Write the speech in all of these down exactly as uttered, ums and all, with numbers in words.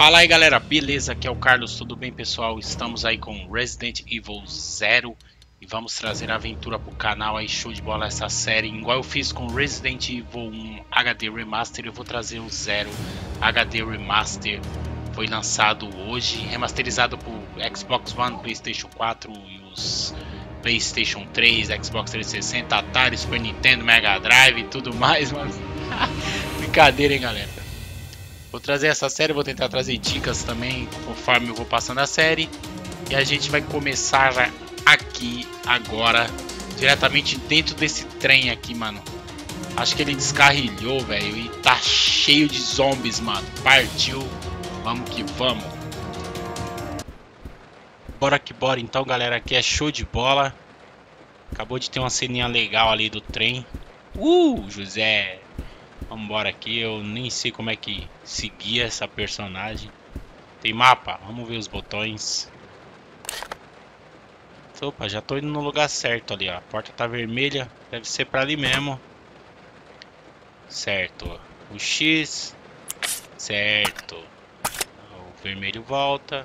Fala aí galera, beleza? Aqui é o Carlos, tudo bem pessoal? Estamos aí com Resident Evil zero e vamos trazer a aventura pro canal aí, show de bola essa série. Igual eu fiz com Resident Evil um H D Remaster, eu vou trazer o zero H D Remaster. Foi lançado hoje, remasterizado por Xbox One, PlayStation quatro e os PlayStation três, Xbox trezentos e sessenta, Atari, Super Nintendo, Mega Drive e tudo mais, mano. Brincadeira, hein galera. Vou trazer essa série, vou tentar trazer dicas também conforme eu vou passando a série. E a gente vai começar aqui agora, diretamente dentro desse trem aqui, mano. Acho que ele descarrilhou, velho, e tá cheio de zombies, mano. Partiu, vamos que vamos. Bora que bora então, galera, aqui é show de bola. Acabou de ter uma ceninha legal ali do trem. Uh, José... Vamos embora aqui, eu nem sei como é que seguia essa personagem. Tem mapa, vamos ver os botões. Opa, já tô indo no lugar certo ali, ó. A porta tá vermelha, deve ser pra ali mesmo. Certo, o X. Certo. O vermelho volta.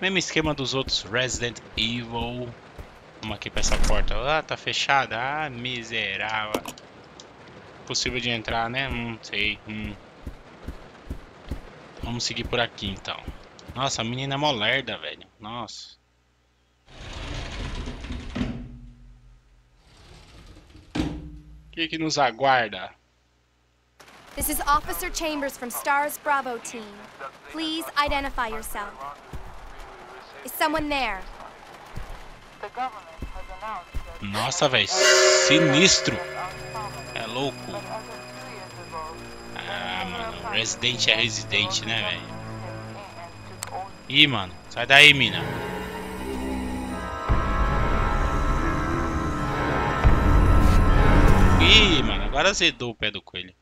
Mesmo esquema dos outros Resident Evil. Vamos aqui pra essa porta. Ah, tá fechada, ah, miserável. Possível de entrar, né? Não sei. Hum. Vamos seguir por aqui então. Nossa, a menina é mó lerda, velho. Nossa. O que que nos aguarda? This is Officer Chambers from Star's Bravo Team. Please identify yourself. Is someone there? Nossa, velho. Sinistro. É louco. Ah, mano. Resident é residente, né, velho? Ih, mano. Sai daí, mina. Ih, mano. Agora azedou o pé do coelho.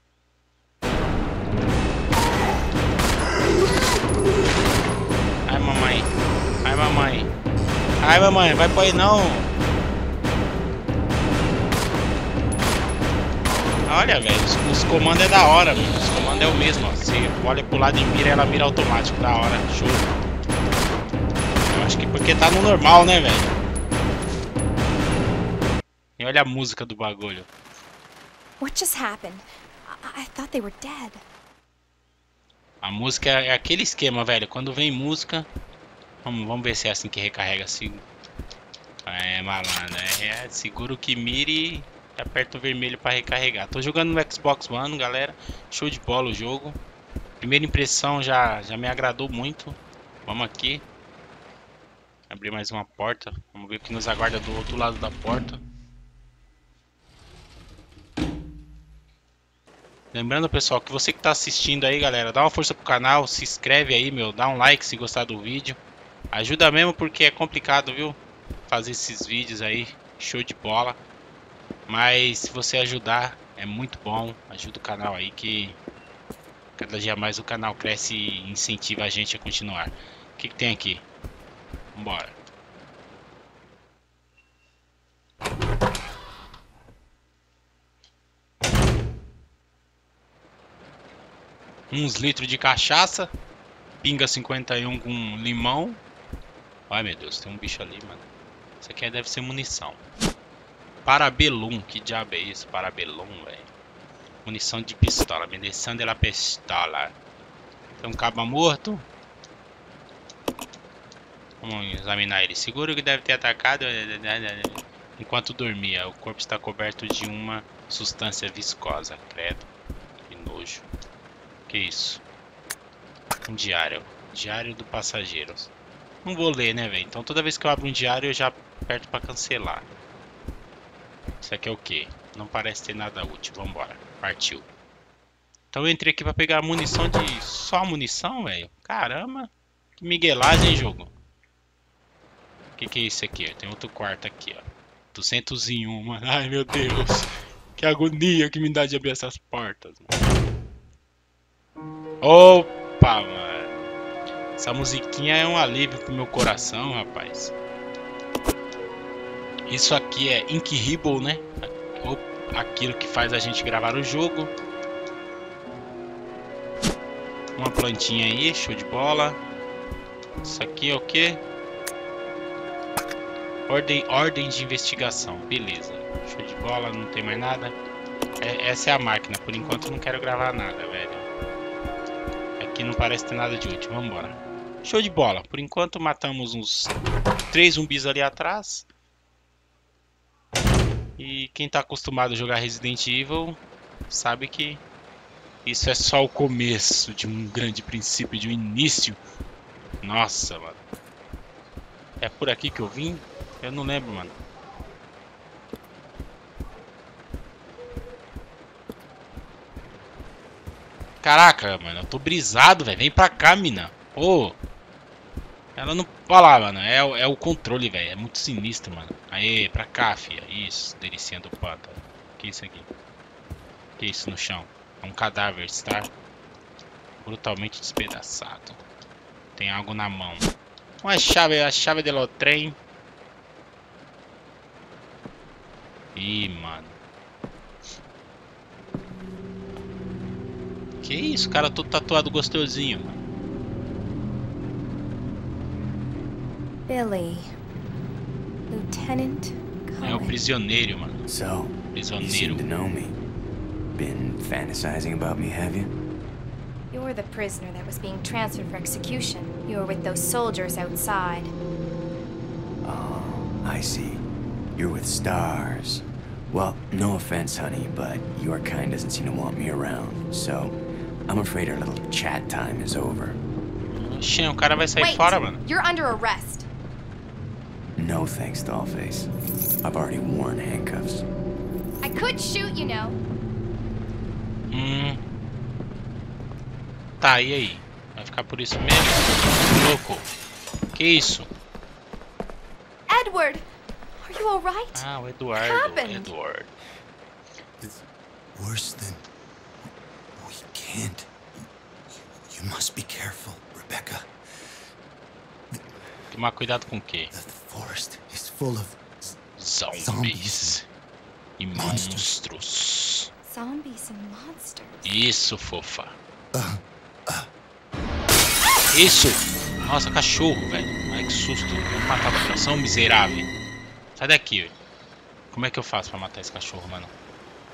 Ai, mamãe. Ai, mamãe. Ai, mamãe. Vai pra aí, não. Olha, velho, os, os comandos é da hora, mano. Os comandos é o mesmo, ó. Você olha pro lado e mira, ela mira automático, da hora, show. Eu acho que porque tá no normal, né, velho? E olha a música do bagulho. What just happened? I, I thought they were dead. A música é aquele esquema, velho. Quando vem música, vamos, vamos ver se é assim que recarrega. Se... É, malandro, é, seguro que mire. Aperta o vermelho para recarregar. Tô jogando no Xbox One, galera. Show de bola o jogo. Primeira impressão já, já me agradou muito. Vamos aqui. Abrir mais uma porta. Vamos ver o que nos aguarda do outro lado da porta. Lembrando, pessoal, que você que tá assistindo aí, galera, dá uma força pro canal. Se inscreve aí, meu. Dá um like se gostar do vídeo. Ajuda mesmo porque é complicado, viu? Fazer esses vídeos aí. Show de bola. Mas se você ajudar, é muito bom. Ajuda o canal aí que cada dia mais o canal cresce e incentiva a gente a continuar. O que que tem aqui? Vambora. Uns litros de cachaça. Pinga cinquenta e um com limão. Ai meu Deus, tem um bicho ali, mano. Isso aqui deve ser munição. Parabelum, que diabo é isso? Parabelum, velho. Munição de pistola, munição de la pistola. Tem um cabo morto. Vamos examinar ele. Seguro que deve ter atacado enquanto dormia. O corpo está coberto de uma substância viscosa. Credo, que nojo. Que isso? Um diário. Diário do passageiro. Não vou ler, né, velho? Então toda vez que eu abro um diário eu já aperto para cancelar. Isso aqui é o que? Não parece ter nada útil. Vambora. Partiu. Então eu entrei aqui pra pegar munição de... Só munição, velho? Caramba. Que miguelagem, jogo. O que que é isso aqui? Tem outro quarto aqui, ó. duzentos e um, mano. Ai, meu Deus. Que agonia que me dá de abrir essas portas, mano. Opa, mano. Essa musiquinha é um alívio pro meu coração, rapaz. Isso aqui é Inkribble, né? Ou aquilo que faz a gente gravar o jogo. Uma plantinha aí, show de bola. Isso aqui é o que? Ordem, ordem de investigação, beleza. Show de bola, não tem mais nada. É, essa é a máquina, por enquanto eu não quero gravar nada, velho. Aqui não parece ter nada de útil, vamos embora. Show de bola, por enquanto matamos uns três zumbis ali atrás. E quem tá acostumado a jogar Resident Evil sabe que isso é só o começo de um grande princípio, de um início. Nossa, mano. É por aqui que eu vim? Eu não lembro, mano. Caraca, mano. Eu tô brisado, velho. Vem pra cá, mina. Ô. Ela não... Olha lá, mano. É, é o controle, velho. É muito sinistro, mano. Aê, pra cá, filha. Isso, delicinha do pata. Que isso aqui? Que isso no chão? É um cadáver, está brutalmente despedaçado. Tem algo na mão. Uma chave, a chave de lotrem. Ih, mano. Que isso, cara, todo tatuado gostosinho, mano. Billy. Lieutenant Cohen. É o prisioneiro, mano. So, prisioneiro. Been fantasizing about me, have you? You're the prisoner that was being transferred for execution. You were with those soldiers outside. Oh, I see. You're with STARS. Well, no offense, honey, but your kind doesn't seem to want me around. So, I'm afraid our little chat time is over. Shit, o cara vai sair fora, mano. You're under arrest. No thanks, dollface. I've already worn handcuffs. I could shoot, you know. Hum. Tá, e aí? Vai ficar por isso mesmo? Louco. Que isso? Edward, are you all right? Ah, o Eduardo. Edward. It's worse than we can't. You must be careful, Rebecca. Tomar cuidado com o quê? The forest is full of zombies, zombies. E monstros. Zombies and monsters. Isso, fofa. Uh, uh. Isso! Nossa, cachorro, velho. Ai, que susto. Vou matar o coração, miserável. Sai daqui, velho. Como é que eu faço pra matar esse cachorro, mano?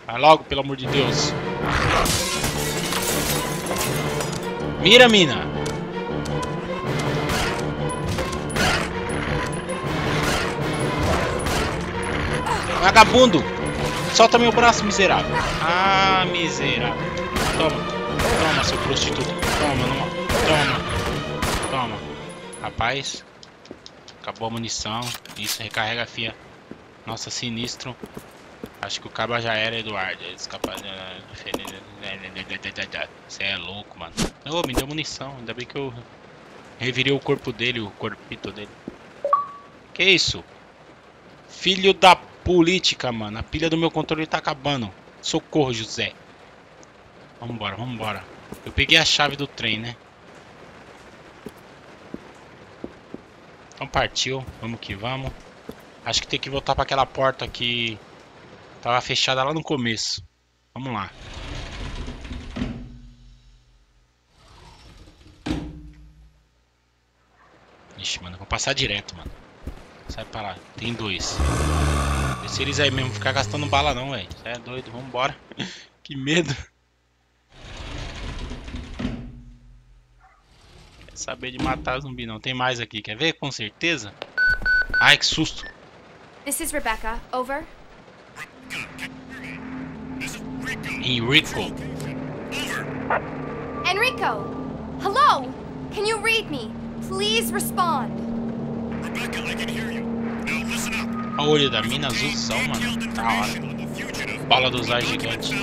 Vai logo, pelo amor de Deus. Mira, mina! Vagabundo! Solta meu braço, miserável. Ah, miserável. Toma. Toma, seu prostituto. Toma, não. Toma. Toma. Rapaz. Acabou a munição. Isso, recarrega a fia. Nossa, sinistro. Acho que o caba já era, Eduardo. Você é louco, mano. Ô, oh, me deu munição. Ainda bem que eu revirei o corpo dele, o corpito dele. Que isso? Filho da... política, mano. A pilha do meu controle tá acabando. Socorro, José. Vambora, vambora. Eu peguei a chave do trem, né? Então partiu. Vamos que vamos. Acho que tem que voltar pra aquela porta que tava fechada lá no começo. Vamos lá. Ixi, mano. Eu vou passar direto, mano. Sai pra lá. Tem dois. Se eles aí mesmo, ficar gastando bala não, velho. Você é doido, vambora. Que medo. Quer saber de matar zumbi não. Tem mais aqui, quer ver? Com certeza. Ai, que susto. This is Rebecca, over. Enrico. Enrico. Hello. Can you read me? Please respond. Rebecca, I can hear you. Now listen up. A olho da mina azulzão, mano. Da hora. Bala dos ar gigante.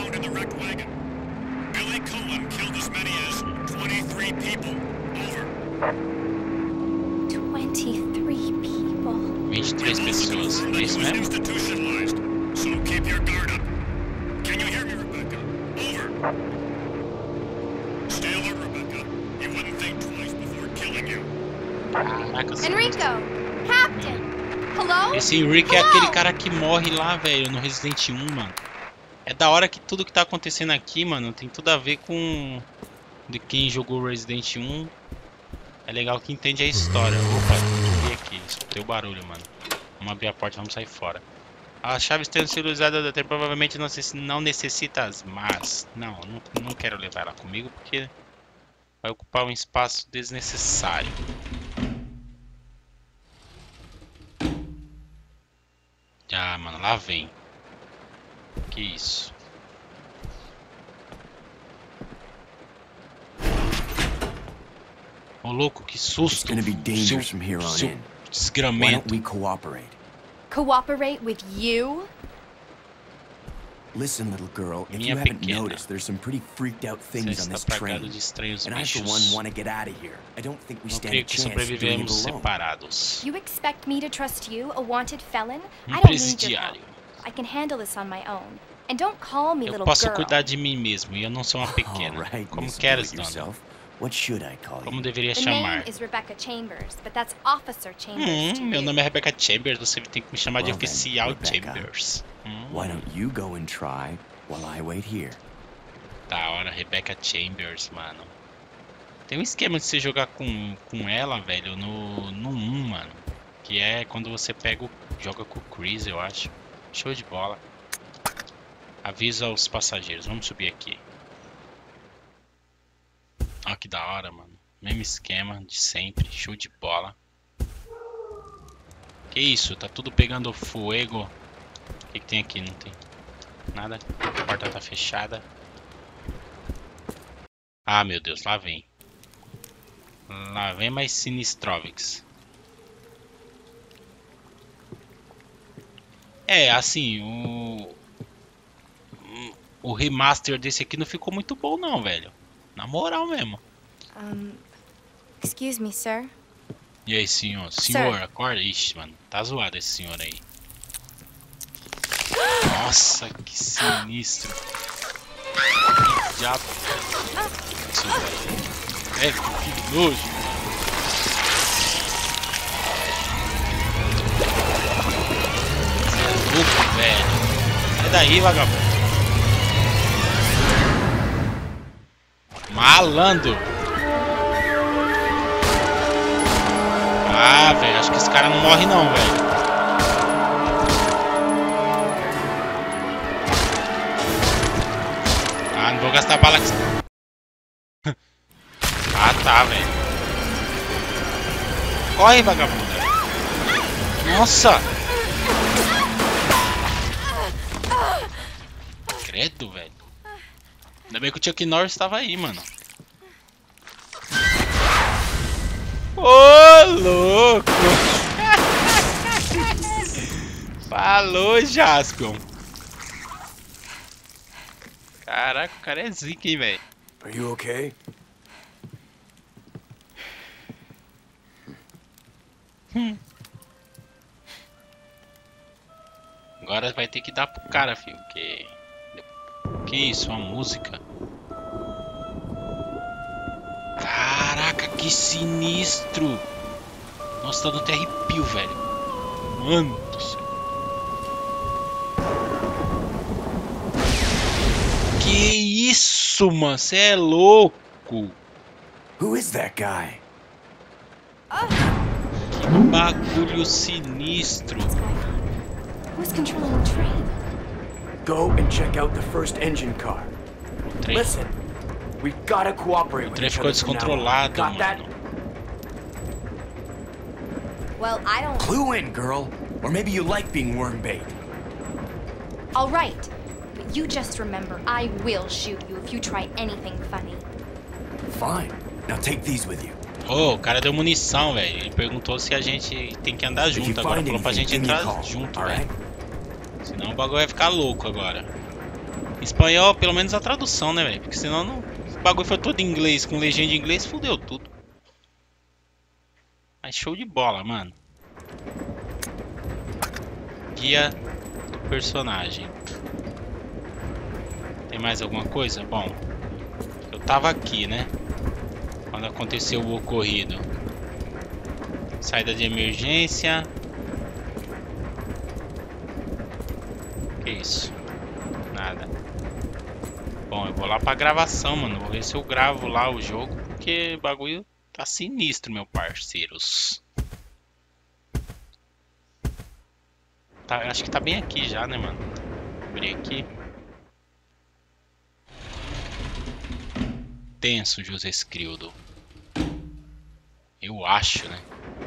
vinte e três pessoas. É isso mesmo? Enrico! Esse Rick é aquele cara que morre lá, velho, no Resident um, mano. É da hora que tudo que tá acontecendo aqui, mano, tem tudo a ver com de quem jogou Resident um. É legal que entende a história. Opa, eu aqui, escutei o barulho, mano. Vamos abrir a porta, vamos sair fora. As chaves tendo sido usadas até provavelmente não necessita as más. Não, não, não quero levar ela comigo porque vai ocupar um espaço desnecessário. Ah, mano, lá vem. Que isso? Ô, louco, que susto! Seu, seu desgramento. Cooperate with you? Listen, little girl, if you haven't noticed, there's some pretty freaked out things on this train. And I for one want to get out of here. I don't think we stand a chance of doing it alone. You expect me to trust you, a wanted felon? I don't need your help. I can handle this on my own. And don't call me little girl. Eu posso cuidar de mim mesmo e eu não sou uma pequena. Como queres, dona? What should I call you? Como deveria chamar? Name is Rebecca Chambers, but that's Officer Chambers. Hum, meu nome é Rebecca Chambers, você tem que me chamar well, de oficial Rebecca, Chambers. Hum. Why don't you go and try while I wait here? Da hora, Rebecca Chambers, mano. Tem um esquema de você jogar com, com ela, velho, no, no um, mano. Que é quando você pega o, joga com o Chris, eu acho. Show de bola. Avisa os passageiros, vamos subir aqui. Ó, que da hora, mano. Mesmo esquema de sempre. Show de bola. Que isso? Tá tudo pegando fogo. O que, que tem aqui? Não tem nada. A porta tá fechada. Ah, meu Deus. Lá vem. Lá vem mais Sinistrovix. É, assim, o... o remaster desse aqui não ficou muito bom, não, velho. Na moral mesmo. Um, excuse me, sir. E aí, senhor? Senhor, sir. Acorda. Ixi, mano. Tá zoado esse senhor aí. Nossa, que sinistro. Que diabo. É, que nojo. Você é louco, velho. Sai daí, vagabundo. Malandro. Ah, velho, acho que esse cara não morre não, velho. Ah, não vou gastar bala aqui. Ah, tá, velho. Corre, vagabundo. Nossa. Credo, velho. Ainda bem que o Chuck Norris estava aí, mano. Ô, oh, louco! Falou, Jaspion. Caraca, o cara é zica, hein, velho. Are you okay? Hum. Agora vai ter que dar pro cara, filho, porque... Que isso, uma música. Caraca, que sinistro. Nossa, tá dando até arrepio, velho. Mano do céu. Que isso, mano. Você é louco. Who is that guy? Que bagulho sinistro. Who's controlling the train? Go and check out the first engine car. Listen, we've got to cooperate with each other now. Got that? Well, I don't. Clue in, girl, or maybe you like being worm bait. All right, but you just remember, I will shoot you if you try anything funny. Fine. Now take these with you. Oh, o cara deu munição, velho. Ele perguntou se a gente tem que andar junto. Agora falou pra gente entrar junto, velho. Senão o bagulho vai ficar louco agora. Em espanhol, pelo menos a tradução, né, velho? Porque senão não... o bagulho foi todo em inglês, com legenda em inglês, fudeu tudo. Mas show de bola, mano. Guia do personagem. Tem mais alguma coisa? Bom, eu tava aqui, né? Quando aconteceu o ocorrido. Saída de emergência. Que isso? Nada. Bom, eu vou lá pra gravação, mano. Vou ver se eu gravo lá o jogo, porque o bagulho tá sinistro, meu parceiros. Tá, acho que tá bem aqui já, né, mano? Vou abrir aqui. Tenso, José Escrildo. Eu acho, né?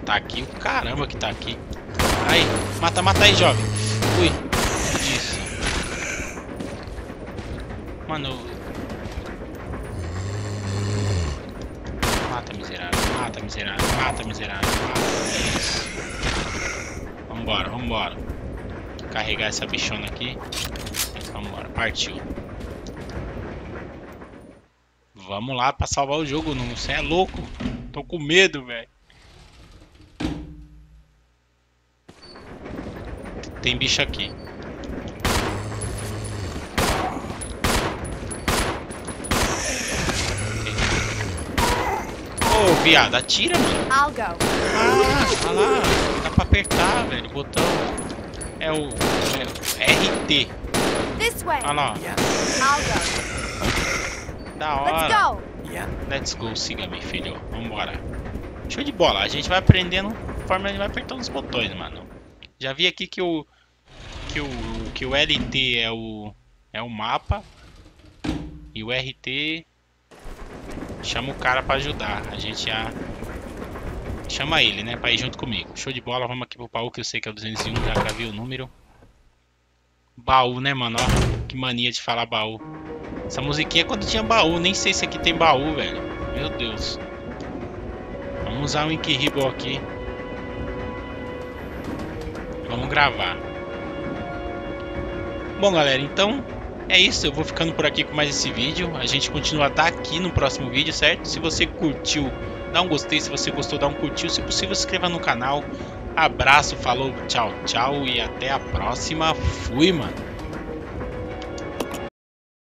Tá aqui o caramba que tá aqui. Aí, mata, mata aí, jovem. Ui, isso. Mano. Mata, miserável. Mata, miserável. Mata, miserável. Mata, isso. Vambora, vambora. Carregar essa bichona aqui. Vambora, partiu. Vamos lá pra salvar o jogo, não. Você é louco. Tô com medo, velho. Tem bicho aqui. Ô, oh, viado, atira, mano. Ah, tá lá. Dá pra apertar, velho. O botão é o R T. Olha lá. Da hora. Let's go, siga-me, filho. Vambora. Show de bola. A gente vai aprendendo conforme a gente vai apertando os botões, mano. Já vi aqui que o que o, que o L T é o é o mapa e o R T chama o cara para ajudar. A gente já chama ele, né, para ir junto comigo. Show de bola. Vamos aqui pro baú, que eu sei que é o duzentos e um, já gravei o número. Baú, né, mano? Ó, que mania de falar baú. Essa musiquinha é quando tinha baú, nem sei se aqui tem baú, velho. Meu Deus. Vamos usar o Inkribble aqui. Vamos gravar. Bom, galera, então é isso. Eu vou ficando por aqui com mais esse vídeo. A gente continua daqui no próximo vídeo, certo? Se você curtiu, dá um gostei. Se você gostou, dá um curtiu. Se possível, se inscreva no canal. Abraço, falou, tchau, tchau. E até a próxima. Fui, mano.